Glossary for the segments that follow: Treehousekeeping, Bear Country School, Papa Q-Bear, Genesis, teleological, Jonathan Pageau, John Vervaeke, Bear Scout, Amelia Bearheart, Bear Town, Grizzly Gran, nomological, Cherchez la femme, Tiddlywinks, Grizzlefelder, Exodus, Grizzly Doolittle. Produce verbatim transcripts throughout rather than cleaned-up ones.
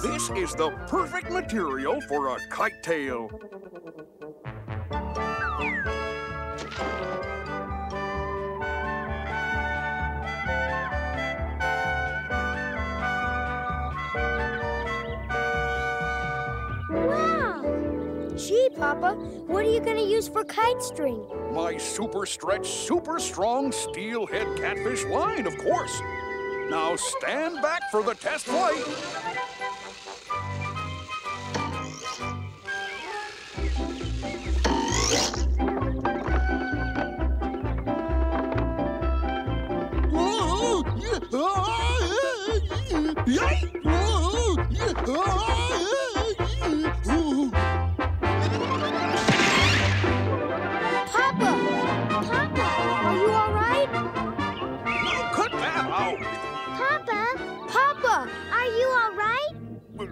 This is the perfect material for a kite tail. Gee, Papa, what are you going to use for kite string? My super stretch, super strong steelhead catfish line, of course. Now stand back for the test flight.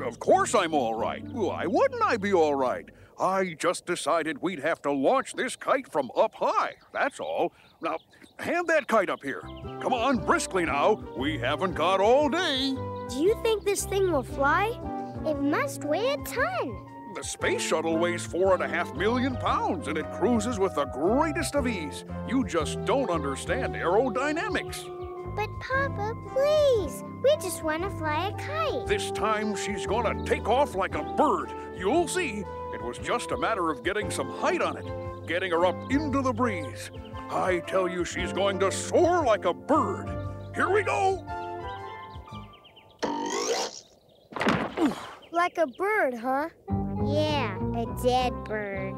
Of course I'm all right. Why wouldn't I be all right? I just decided we'd have to launch this kite from up high, that's all. Now, hand that kite up here. Come on, briskly now. We haven't got all day. Do you think this thing will fly? It must weigh a ton. The space shuttle weighs four and a half million pounds, and it cruises with the greatest of ease. You just don't understand aerodynamics. But, Papa, please, we just want to fly a kite. This time she's gonna take off like a bird. You'll see. It was just a matter of getting some height on it, getting her up into the breeze. I tell you, she's going to soar like a bird. Here we go. Like a bird, huh? Yeah, a dead bird.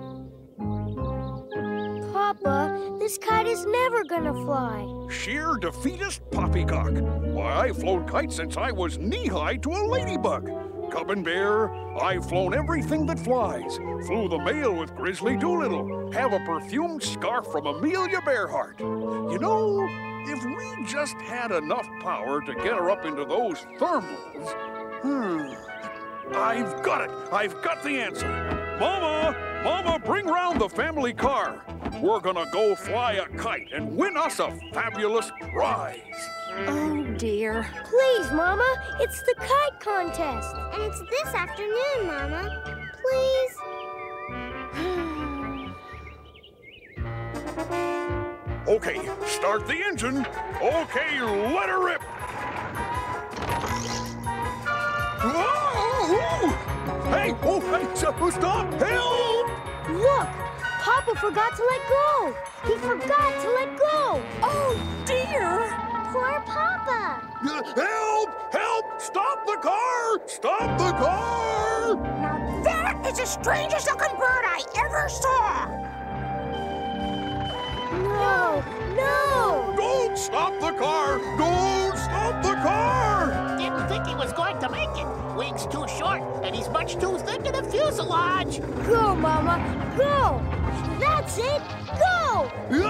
Papa, this kite is never gonna fly. Sheer defeatist poppycock. Why, I've flown kites since I was knee-high to a ladybug. Cub and Bear, I've flown everything that flies. Flew the mail with Grizzly Doolittle. Have a perfumed scarf from Amelia Bearheart. You know, if we just had enough power to get her up into those thermals... Hmm. I've got it. I've got the answer. Mama! Mama, bring round the family car. We're gonna go fly a kite and win us a fabulous prize. Oh, dear. Please, Mama, it's the kite contest. And it's this afternoon, Mama. Please. Okay, start the engine. Okay, let her rip. Whoa! Hey, oh, hey, stop, help! Look! Papa forgot to let go! He forgot to let go! Oh, dear! Poor Papa! Help! Help! Stop the car! Stop the car! Now that is the strangest looking bird I ever saw! No! No! Don't stop the car! Don't stop the car! Didn't think he was going to make it! Wing's too short, and he's much too thick in the fuselage. Go, Mama, go! That's it, go! Ah!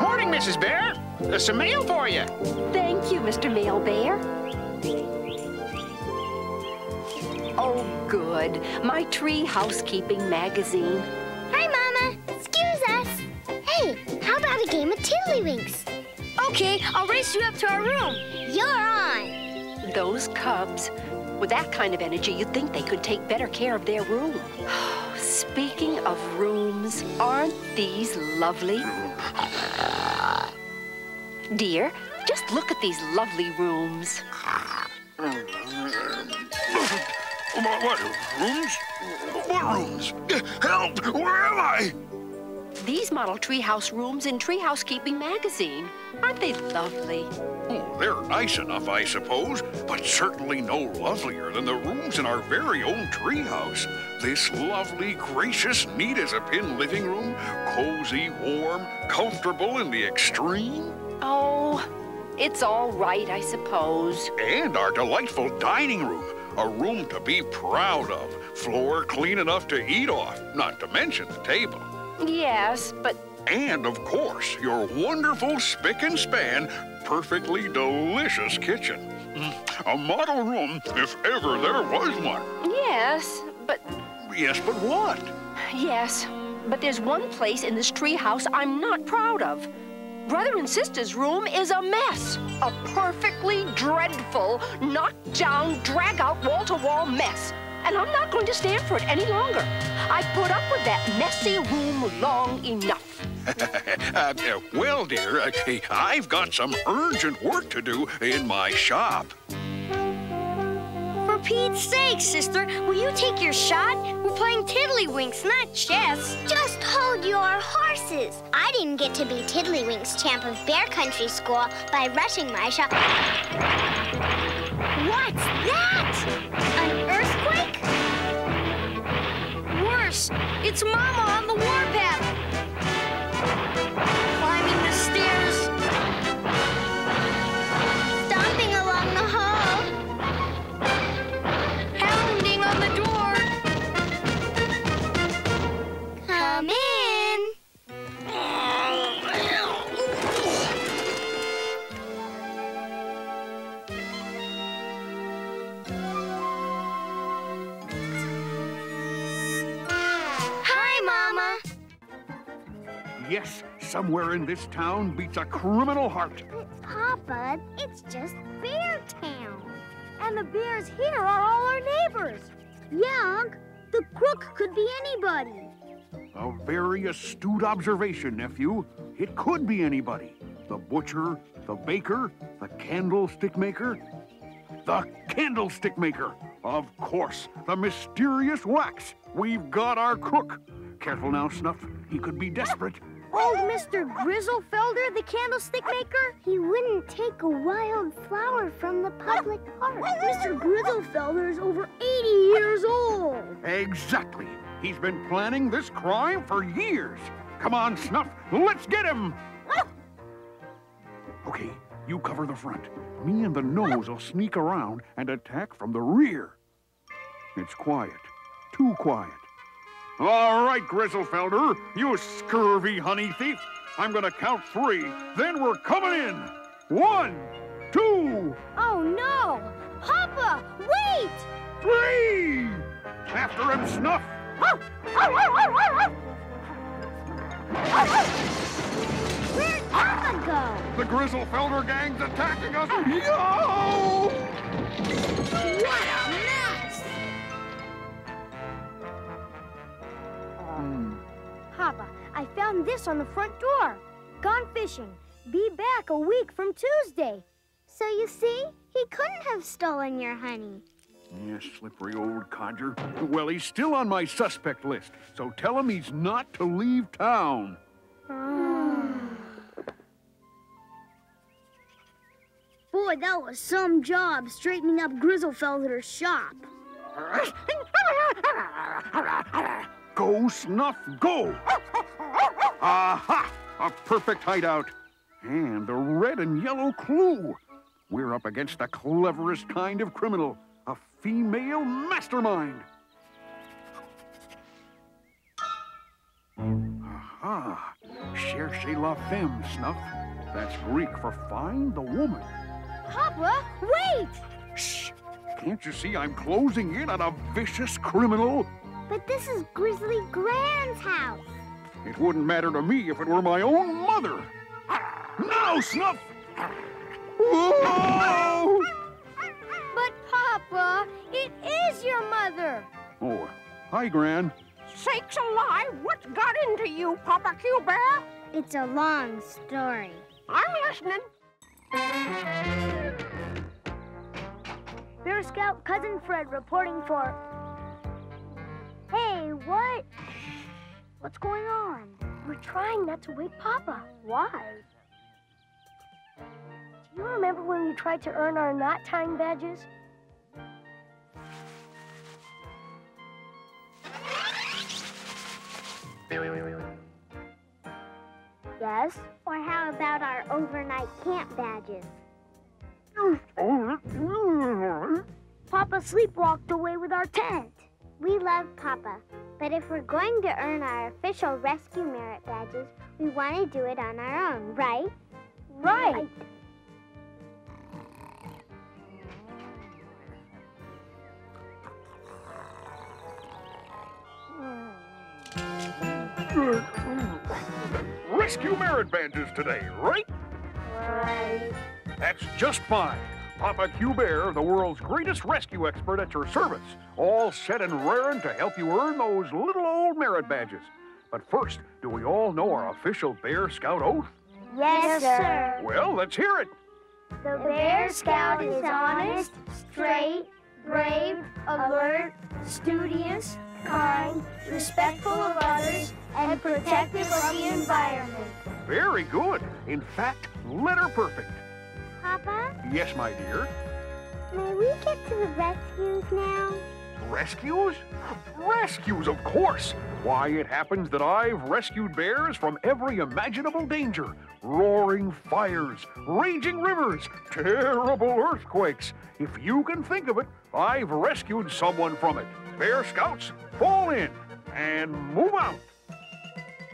Morning, Missus Bear. There's some mail for you. Thank you, Mister Mail Bear. Oh, good. My Tree Housekeeping magazine. A game of Tiddlywinks. Okay, I'll race you up to our room. You're on. Those cubs, with that kind of energy, you'd think they could take better care of their room. Speaking of rooms, aren't these lovely? Dear, just look at these lovely rooms. What, what rooms? What rooms? Help! Where am I? These model treehouse rooms in Treehousekeeping magazine. Aren't they lovely? Oh, they're nice enough, I suppose, but certainly no lovelier than the rooms in our very own treehouse. This lovely, gracious, neat-as-a-pin living room, cozy, warm, comfortable in the extreme. Oh, it's all right, I suppose. And our delightful dining room. A room to be proud of. Floor clean enough to eat off, not to mention the table. Yes, but... And, of course, your wonderful spick-and-span, perfectly delicious kitchen. A model room, if ever there was one. Yes, but... Yes, but what? Yes, but there's one place in this treehouse I'm not proud of. Brother and sister's room is a mess. A perfectly dreadful, knocked-down, drag-out, wall-to-wall mess. And I'm not going to stand for it any longer. I put up with that messy room long enough. uh, well, dear, uh, I've got some urgent work to do in my shop. For Pete's sake, sister, will you take your shot? We're playing Tiddlywinks, not chess. Just hold your horses. I didn't get to be Tiddlywinks champ of Bear Country School by rushing my shot. What's that? It's Mama on the warpath. Climbing the stairs. Stomping along the hall. Pounding on the door. Come in. Yes, somewhere in this town beats a criminal heart. But Papa, it's just Bear Town. And the bears here are all our neighbors. Yeah, Unc, the crook could be anybody. A very astute observation, nephew. It could be anybody. The butcher, the baker, the candlestick maker. The candlestick maker. Of course, the mysterious wax. We've got our crook. Careful now, Snuff. He could be desperate. Old Mister Grizzlefelder, the candlestick maker? He wouldn't take a wild flower from the public park. Mister Grizzlefelder is over eighty years old. Exactly. He's been planning this crime for years. Come on, Snuff, let's get him. Okay, you cover the front. Me and the nose will sneak around and attack from the rear. It's quiet, too quiet. All right, Grizzlefelder, you scurvy honey thief. I'm gonna count three, then we're coming in. One, two. Oh no, Papa, wait! Three! After him, Snuff. Where'd Papa go? The Grizzlefelder gang's attacking us. Yo! What a mess! Papa, I found this on the front door. Gone fishing. Be back a week from Tuesday. So you see, he couldn't have stolen your honey. Yes, slippery old codger. Well, he's still on my suspect list, so tell him he's not to leave town. Boy, that was some job straightening up Grizzlefelder's shop. Go, Snuff, go! Aha! A perfect hideout. And the red and yellow clue. We're up against the cleverest kind of criminal, a female mastermind. Aha! Cherchez la femme, Snuff. That's Greek for find the woman. Papa, wait! Shh! Can't you see I'm closing in on a vicious criminal? But this is Grizzly Gran's house. It wouldn't matter to me if it were my own mother. No, Snuff! Whoa! But, Papa, it is your mother. Oh, hi, Gran. Sakes alive, what's got into you, Papa Q-Bear? It's a long story. I'm listening. Bear Scout Cousin Fred reporting for... Hey, what? What's going on? We're trying not to wake Papa. Why? Do you remember when we tried to earn our knot tying badges? Yes? Or how about our overnight camp badges? Papa sleepwalked away with our tent. We love Papa, but if we're going to earn our official rescue merit badges, we want to do it on our own, right? Right! Rescue merit badges today, right? Right. That's just fine. Papa Q-Bear, the world's greatest rescue expert, at your service, all set and raring to help you earn those little old merit badges. But first, do we all know our official Bear Scout oath? Yes, sir. Well, let's hear it. The Bear Scout is honest, straight, brave, alert, studious, kind, respectful of others, and protective of the environment. Very good. In fact, letter perfect. Papa? Yes, my dear? May we get to the rescues now? Rescues? Rescues, of course! Why, it happens that I've rescued bears from every imaginable danger. Roaring fires, raging rivers, terrible earthquakes. If you can think of it, I've rescued someone from it. Bear Scouts, fall in and move out.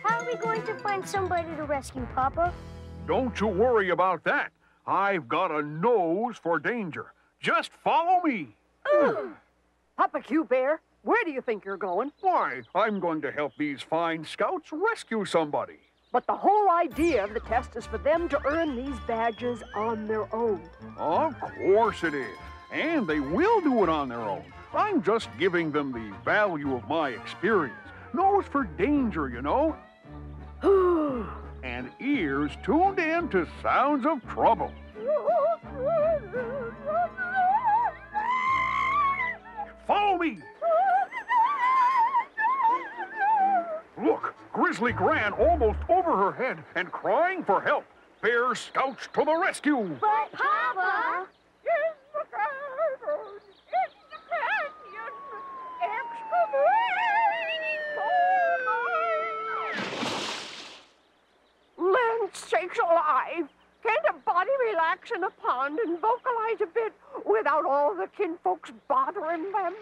How are we going to find somebody to rescue, Papa? Don't you worry about that. I've got a nose for danger. Just follow me. Ooh. Papa Q-Bear, where do you think you're going? Why, I'm going to help these fine scouts rescue somebody. But the whole idea of the test is for them to earn these badges on their own. Of course it is. And they will do it on their own. I'm just giving them the value of my experience. Nose for danger, you know. And ears tuned in to sounds of trouble. Follow me! Look, Grizzly Gran almost over her head and crying for help. Bear Scouts to the rescue! But, Papa! It's the canyon! It's the canyon! Excavate! Land sakes alive! Can't a body relax in a pond and vocalize a bit without all the kinfolks bothering them?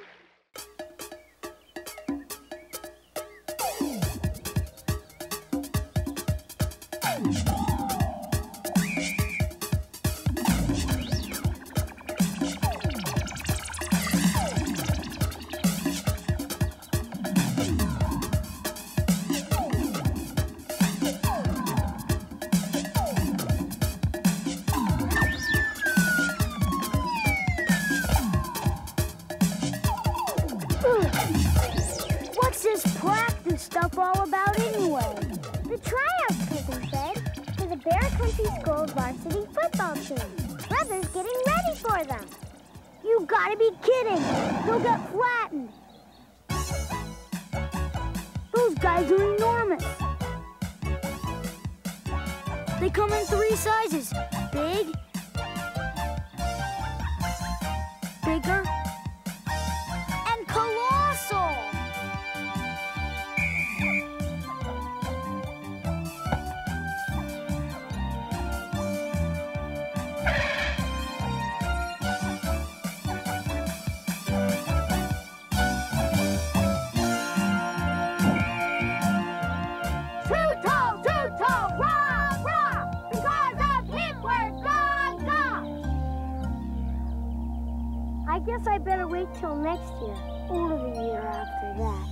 Till next year, or the year after that.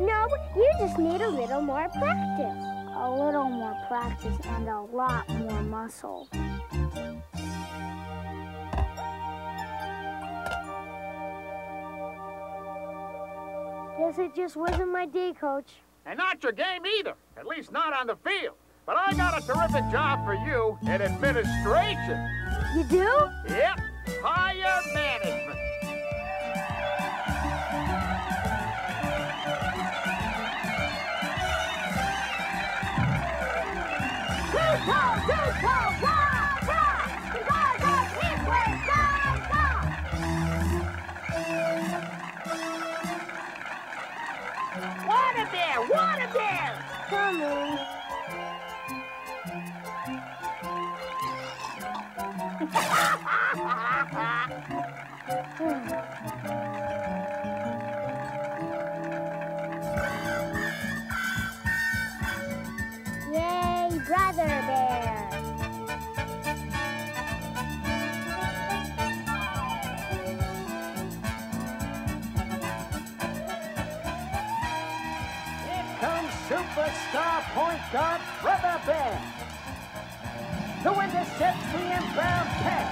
No, you just need a little more practice. A little more practice and a lot more muscle. Guess it just wasn't my day, Coach. And not your game either, at least not on the field. But I got a terrific job for you in administration. You do? Yep, higher management. Water bear, water bear! Coming. Yay, brother bear! Here comes superstar point guard, Brother Bear. The winner, seventeen pound pass.